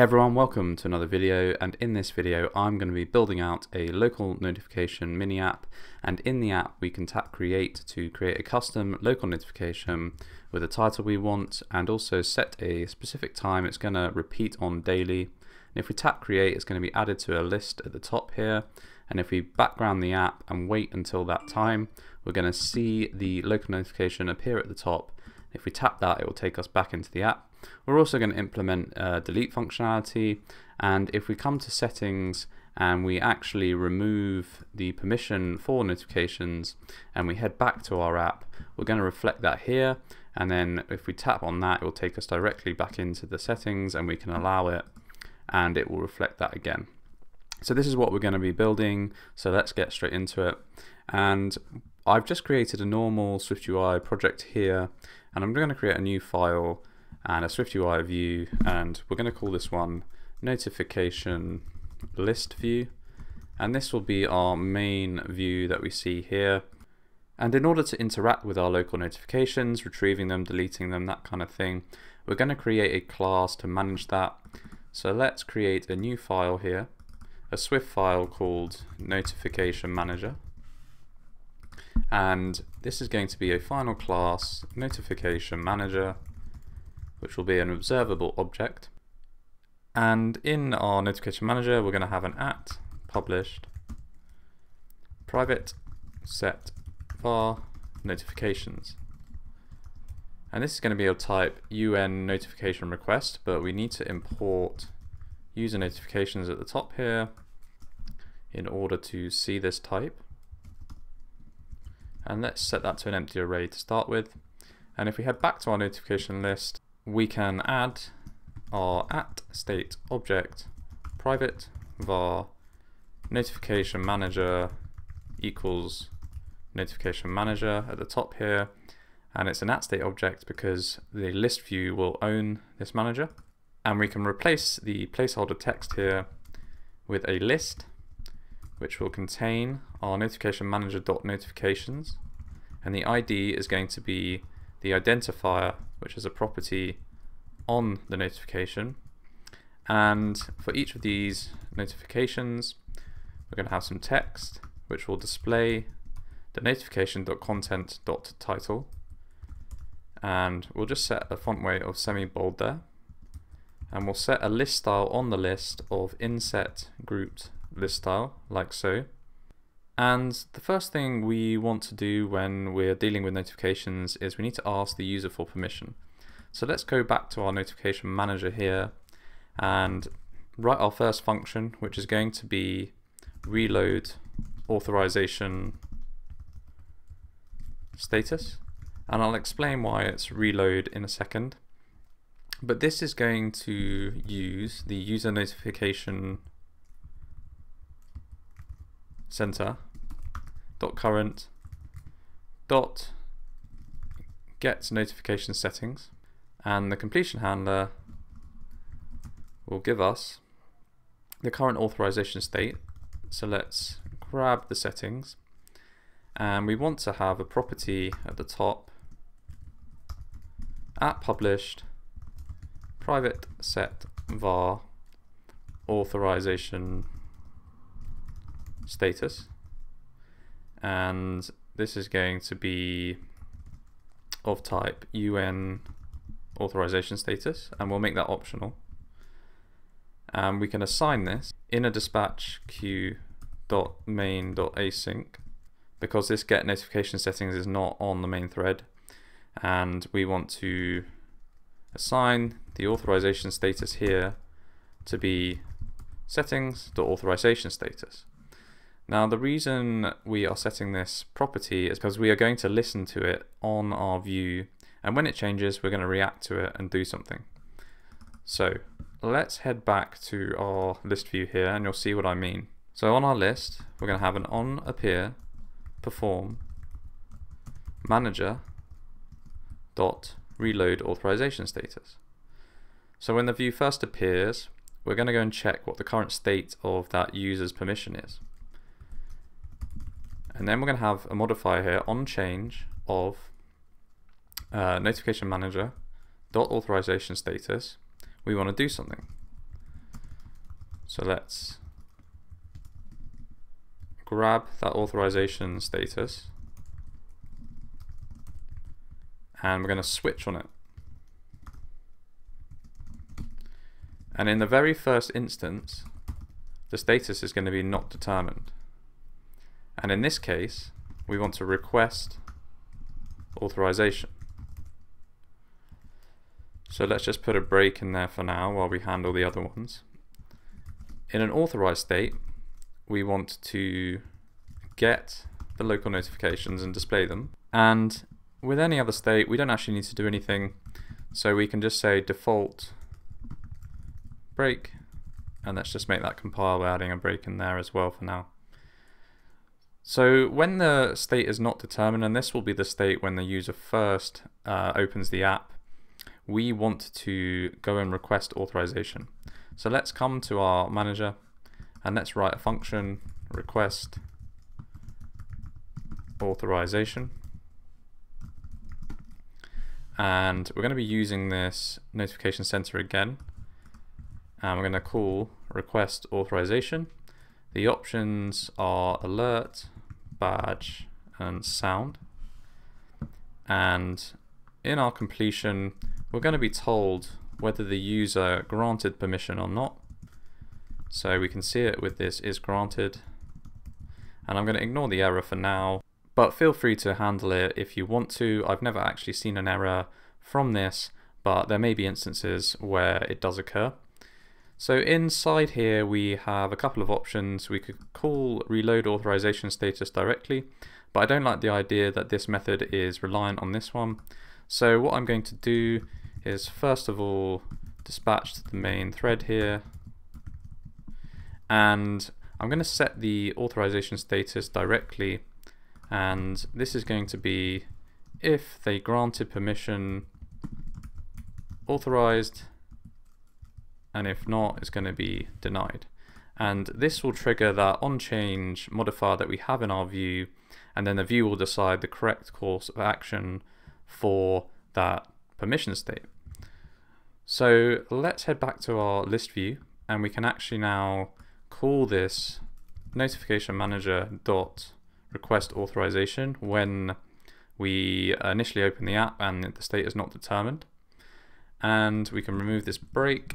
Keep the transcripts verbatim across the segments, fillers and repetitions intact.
Hey everyone, welcome to another video, and in this video I'm going to be building out a local notification mini app, and in the app we can tap create to create a custom local notification with a title we want and also set a specific time it's going to repeat on daily. And if we tap create, it's going to be added to a list at the top here, and if we background the app and wait until that time, we're going to see the local notification appear at the top. If we tap that, it will take us back into the app. We're also going to implement uh, delete functionality, and if we come to settings and we actually remove the permission for notifications and we head back to our app, we're going to reflect that here, and then if we tap on that, it will take us directly back into the settings and we can allow it, and it will reflect that again. So this is what we're going to be building, so let's get straight into it. And I've just created a normal SwiftUI project here, and I'm going to create a new file and a SwiftUI view, and we're going to call this one NotificationListView, and this will be our main view that we see here. And in order to interact with our local notifications, retrieving them, deleting them, that kind of thing, we're going to create a class to manage that. So let's create a new file here, a Swift file called NotificationManager, and this is going to be a final class NotificationManager, which will be an observable object. And in our notification manager, we're going to have an at published private set var notifications, and this is going to be a type U N Notification Request, but we need to import user notifications at the top here in order to see this type, and let's set that to an empty array to start with. And if we head back to our notification list, we can add our at state object private var notification manager equals notification manager at the top here, and it's an at state object because the list view will own this manager. And we can replace the placeholder text here with a list which will contain our notification manager.notifications, and the I D is going to be the identifier, which is a property on the notification. And for each of these notifications, we're going to have some text which will display the notification.content.title, and we'll just set a font weight of semi-bold there, and we'll set a list style on the list of inset grouped list style, like so. And the first thing we want to do when we're dealing with notifications is we need to ask the user for permission. So let's go back to our notification manager here and write our first function, which is going to be reload authorization status, and I'll explain why it's reload in a second. But this is going to use the user notification center dot current dot get notification settings, and the completion handler will give us the current authorization state. So let's grab the settings, and we want to have a property at the top at published private set var authorization status, and this is going to be of type U N authorization status, and we'll make that optional. And we can assign this in a dispatch queue.main.async because this get notification settings is not on the main thread, and we want to assign the authorization status here to be settings.authorization status. Now the reason we are setting this property is because we are going to listen to it on our view, and when it changes we're going to react to it and do something. So let's head back to our list view here and you'll see what I mean. So on our list we're going to have an onAppear perform manager dot reload authorization status. So when the view first appears, we're going to go and check what the current state of that user's permission is. And then we're going to have a modifier here onChange of uh, notification manager dot authorization status. We want to do something. So let's grab that authorization status and we're going to switch on it. And in the very first instance, the status is going to be not determined. And in this case, we want to request authorization. So let's just put a break in there for now while we handle the other ones. In an authorized state, we want to get the local notifications and display them. And with any other state, we don't actually need to do anything. So we can just say default break, and let's just make that compile by adding a break in there as well for now. So when the state is not determined, and this will be the state when the user first uh, opens the app, we want to go and request authorization. So let's come to our manager and let's write a function request authorization, and we're going to be using this notification center again. And we're going to call request authorization. The options are alert, badge, and sound. And in our completion, we're going to be told whether the user granted permission or not. So we can see it with this is granted. And I'm going to ignore the error for now, but feel free to handle it if you want to. I've never actually seen an error from this, but there may be instances where it does occur. So inside here we have a couple of options. We could call reload authorization status directly, but I don't like the idea that this method is reliant on this one. So what I'm going to do is first of all dispatch to the main thread here, and I'm going to set the authorization status directly, and this is going to be if they granted permission authorized, and if not, it's going to be denied. And this will trigger that onChange modifier that we have in our view, and then the view will decide the correct course of action for that permission state. So let's head back to our list view, and we can actually now call this notificationManager.requestAuthorization when we initially open the app and the state is not determined. And we can remove this break.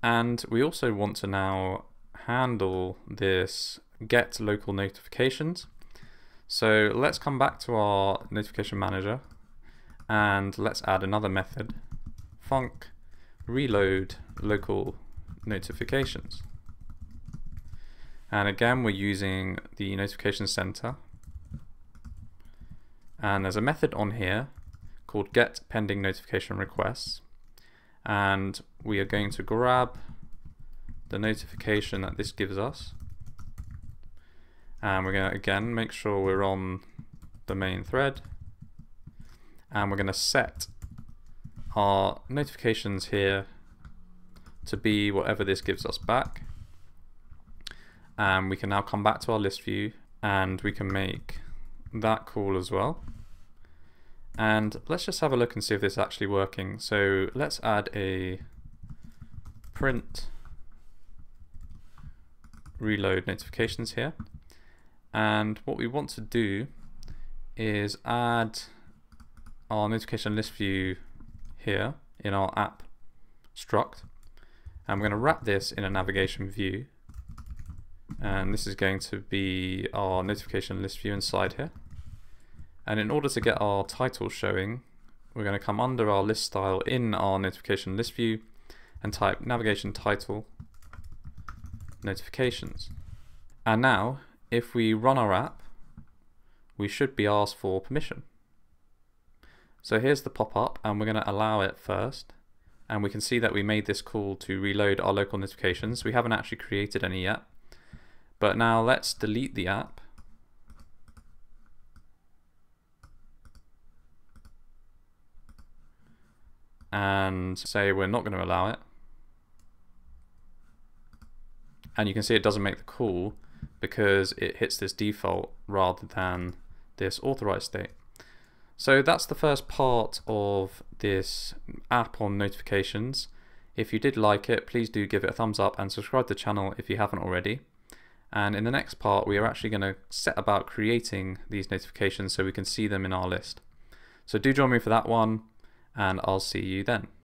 And we also want to now handle this get local notifications. So let's come back to our notification manager and let's add another method, func reload local notifications. And again, we're using the notification center. And there's a method on here called get pending notification requests. And we are going to grab the notification that this gives us, and we're going to again make sure we're on the main thread, and we're going to set our notifications here to be whatever this gives us back. And we can now come back to our list view and we can make that call as well. And let's just have a look and see if this is actually working. So let's add a print reload notifications here. And what we want to do is add our notification list view here in our app struct. And we're going to wrap this in a navigation view. And this is going to be our notification list view inside here. And in order to get our title showing, we're going to come under our list style in our notification list view and type navigation title notifications. And now, if we run our app, we should be asked for permission. So here's the pop-up, and we're going to allow it first. And we can see that we made this call to reload our local notifications. We haven't actually created any yet. But now let's delete the app. And say we're not going to allow it, and you can see it doesn't make the call because it hits this default rather than this authorized state. So that's the first part of this app on notifications. If you did like it, please do give it a thumbs up and subscribe to the channel if you haven't already. And in the next part, we are actually going to set about creating these notifications so we can see them in our list. So do join me for that one, and I'll see you then.